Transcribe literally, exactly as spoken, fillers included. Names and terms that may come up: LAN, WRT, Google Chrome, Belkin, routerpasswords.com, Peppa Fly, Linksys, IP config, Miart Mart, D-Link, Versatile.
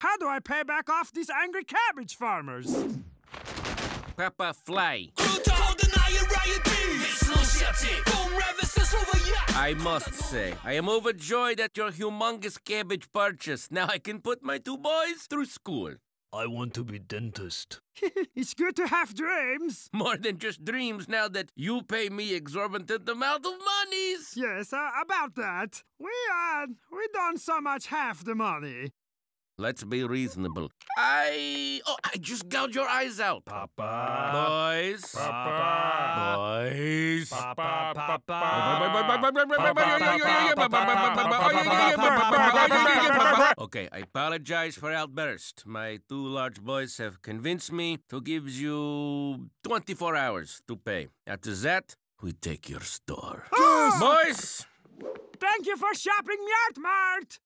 How do I pay back off these angry cabbage farmers? Peppa Fly. I must say, I am overjoyed at your humongous cabbage purchase. Now I can put my two boys through school. I want to be dentist. It's good to have dreams. More than just dreams now that you pay me exorbitant amount of monies. Yes, uh, about that. We, uh, we don't so much have the money. Let's be reasonable. I... Oh, I just gouged your eyes out. Papa. Boys. Papa. Boys. Papa. Papa. Papa. Okay, I apologize for outburst. My two large boys have convinced me to give you twenty-four hours to pay. After that, we take your store. Boys! Thank you for shopping Miart Mart.